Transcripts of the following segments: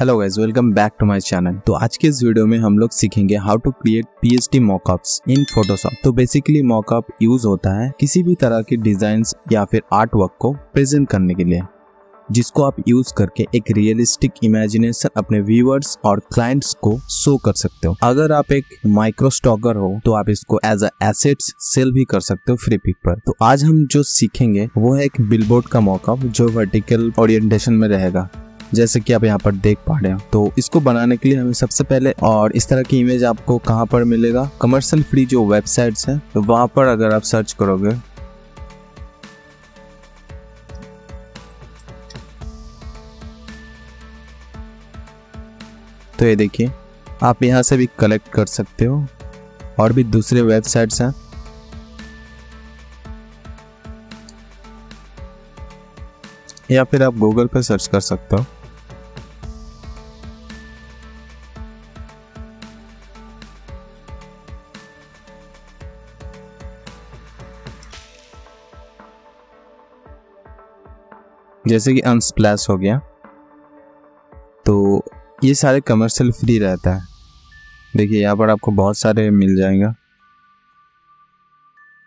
Hello guys, welcome back to my channel. तो आज के इस वीडियो में हम लोग सीखेंगे how to create PSD mockups in Photoshop. तो बेसिकली मॉकअप यूज होता है किसी भी तरह के डिजाइंस या फिर आर्ट वर्क को प्रेजेंट करने के लिए, जिसको आप यूज करके एक रियलिस्टिक इमेजिनेशन अपने व्यूअर्स और क्लाइंट्स को शो कर सकते हो। अगर आप एक माइक्रो स्टॉकर हो तो आप इसको एज अ एसेट्स सेल भी कर सकते हो फ्रीपिक पर। तो आज हम जो सीखेंगे वो है एक बिलबोर्ड का मॉकअप जो वर्टिकल ओरिएंटेशन में रहेगा, जैसे कि आप यहाँ पर देख पा रहे हो। तो इसको बनाने के लिए हमें सबसे पहले, और इस तरह की इमेज आपको कहाँ पर मिलेगा, कमर्शियल फ्री जो वेबसाइट्स हैं तो वहाँ पर अगर आप सर्च करोगे तो ये देखिए, आप यहाँ से भी कलेक्ट कर सकते हो। और भी दूसरे वेबसाइट्स हैं। या फिर आप गूगल पर सर्च कर सकते हो। जैसे कि अनस्प्लैश हो गया, तो ये सारे कमर्शियल फ्री रहता है। देखिए यहाँ पर आपको बहुत सारे मिल जाएगा।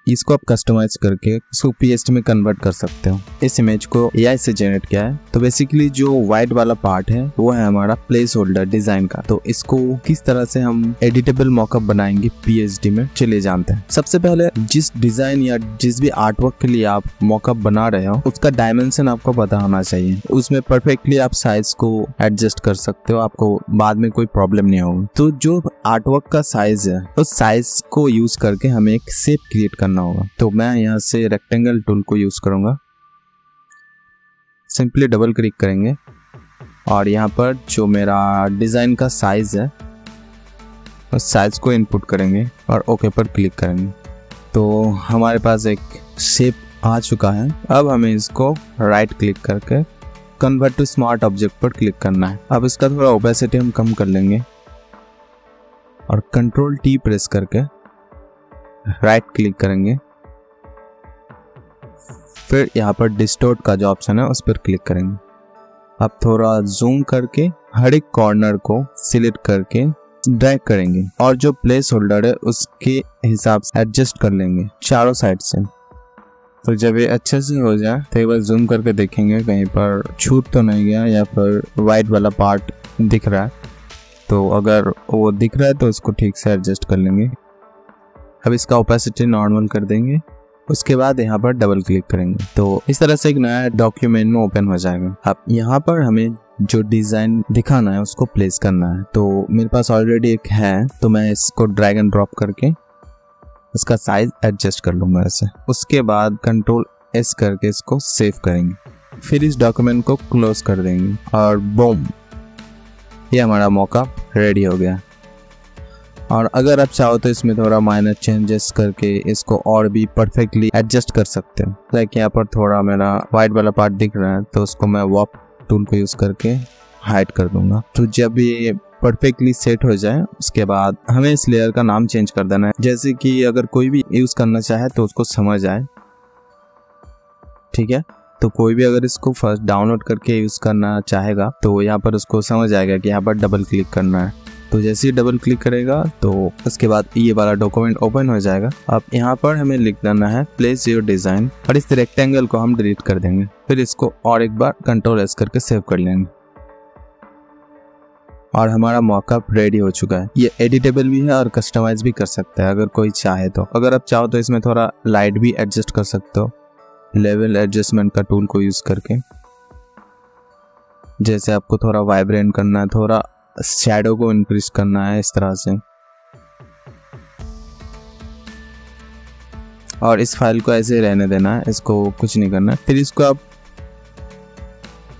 इसको आप कस्टमाइज करके इसको पीएसडी में कन्वर्ट कर सकते हो। इस इमेज को एआई से जनरेट किया है। तो बेसिकली जो व्हाइट वाला पार्ट है वो है हमारा प्लेस होल्डर डिजाइन का। तो इसको किस तरह से हम एडिटेबल मॉकअप बनाएंगे पीएसडी में, चले जानते हैं। सबसे पहले जिस डिजाइन या जिस भी आर्टवर्क के लिए आप मॉकअप बना रहे हो उसका डायमेंशन आपको पता होना चाहिए। उसमें परफेक्टली आप साइज को एडजस्ट कर सकते हो, आपको बाद में कोई प्रॉब्लम नहीं होगी। तो जो आर्टवर्क का साइज है उस साइज को यूज करके हमें एक शेप क्रिएट करना होगा। तो मैं यहाँ से रेक्टेंगल टूल को यूज करूंगा। सिंपली डबल क्लिक करेंगे और यहाँ पर जो मेरा डिजाइन का साइज है उस साइज को इनपुट करेंगे और ओके पर क्लिक करेंगे। तो हमारे पास एक शेप आ चुका है। अब हमें इसको राइट क्लिक करके कन्वर्ट टू स्मार्ट ऑब्जेक्ट पर क्लिक करना है। अब इसका थोड़ा ओपेसिटी हम कम कर लेंगे और कंट्रोल टी प्रेस करके राइट क्लिक करेंगे। फिर यहाँ पर डिस्टोर्ट का जो ऑप्शन है उस पर क्लिक करेंगे। अब थोड़ा जूम करके हर एक कॉर्नर को सिलेक्ट करके ड्रैग करेंगे और जो प्लेस होल्डर है उसके हिसाब से एडजस्ट कर लेंगे चारों साइड से। तो जब ये अच्छे से हो जाए तो एक बार जूम करके देखेंगे कहीं पर छूट तो नहीं गया या फिर वाइट वाला पार्ट दिख रहा है। तो अगर वो दिख रहा है तो उसको ठीक से एडजस्ट कर लेंगे। अब इसका ओपेसिटी नॉर्मल कर देंगे। उसके बाद यहाँ पर डबल क्लिक करेंगे तो इस तरह से एक नया डॉक्यूमेंट में ओपन हो जाएगा। अब यहाँ पर हमें जो डिज़ाइन दिखाना है उसको प्लेस करना है। तो मेरे पास ऑलरेडी एक है, तो मैं इसको ड्रैग एंड ड्रॉप करके इसका साइज एडजस्ट कर लूँगा ऐसे। उसके बाद कंट्रोल एस करके इसको सेव करेंगे। फिर इस डॉक्यूमेंट को क्लोज कर देंगे और बूम, ये हमारा मॉकअप रेडी हो गया। और अगर आप चाहो तो इसमें थोड़ा माइनर चेंजेस करके इसको और भी परफेक्टली एडजस्ट कर सकते हो। लाइक यहाँ पर थोड़ा मेरा वाइट वाला पार्ट दिख रहा है तो उसको मैं वॉप टूल को यूज़ करके हाइड कर दूंगा। तो जब ये परफेक्टली सेट हो जाए उसके बाद हमें इस लेयर का नाम चेंज कर देना है, जैसे कि अगर कोई भी यूज़ करना चाहे तो उसको समझ आए। ठीक है, तो कोई भी अगर इसको फर्स्ट डाउनलोड करके यूज़ करना चाहेगा तो यहाँ पर उसको समझ आएगा कि यहाँ पर डबल क्लिक करना है। तो जैसे ही डबल क्लिक करेगा तो उसके बाद ये वाला डॉक्यूमेंट ओपन हो जाएगा। अब यहाँ पर हमें लिख देना है प्लेस योर डिज़ाइन और इस रेक्टेंगल को हम डिलीट कर देंगे। फिर इसको और एक बार कंट्रोल एस करके सेव कर लेंगे और हमारा मॉकअप रेडी हो चुका है। ये एडिटेबल भी है और कस्टमाइज भी कर सकते हैं अगर कोई चाहे तो। अगर आप चाहो तो इसमें थोड़ा लाइट भी एडजस्ट कर सकते हो लेवल एडजस्टमेंट का टूल को यूज़ करके। जैसे आपको थोड़ा वाइब्रेंट करना है, थोड़ा शैडो को इंक्रीज करना है इस तरह से। और इस फाइल को ऐसे रहने देना है, इसको कुछ नहीं करना है। फिर इसको आप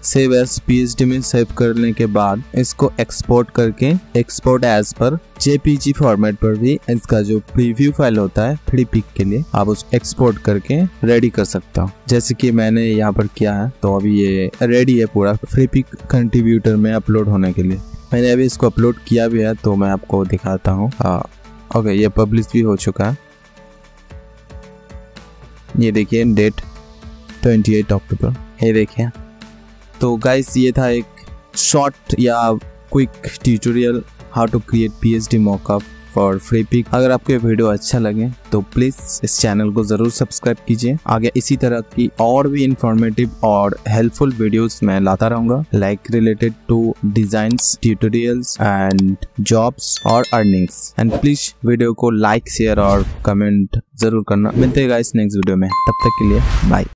सेव एज पीएसडी में सेव करने के बाद इसको एक्सपोर्ट करके एक्सपोर्ट एज पर जेपीजी फॉर्मेट पर भी इसका जो प्रीव्यू फाइल होता है फ्रीपिक के लिए आप उसको एक्सपोर्ट करके रेडी कर सकता हो, जैसे कि मैंने यहाँ पर किया है। तो अभी ये रेडी है पूरा फ्रीपिक कंट्रीब्यूटर में अपलोड होने के लिए। मैंने अभी इसको अपलोड किया भी है तो मैं आपको दिखाता हूँ। ओके, ये पब्लिश भी हो चुका है। ये देखिए डेट 28 अक्टूबर, ये देखिए। तो गाइस ये था एक शॉर्ट या quick tutorial how to create PSD mockup for Freepik. अगर आपको ये वीडियो अच्छा लगे तो प्लीज इस चैनल को जरूर सब्सक्राइब कीजिए। आगे इसी तरह की और भी इंफॉर्मेटिव और हेल्पफुल वीडियोस मैं लाता रहूंगा, like related to designs, tutorials and jobs और अर्निंग्स। एंड प्लीज वीडियो को लाइक, शेयर और कमेंट जरूर करना। मिलते हैं गाइस नेक्स्ट वीडियो में, तब तक के लिए बाय।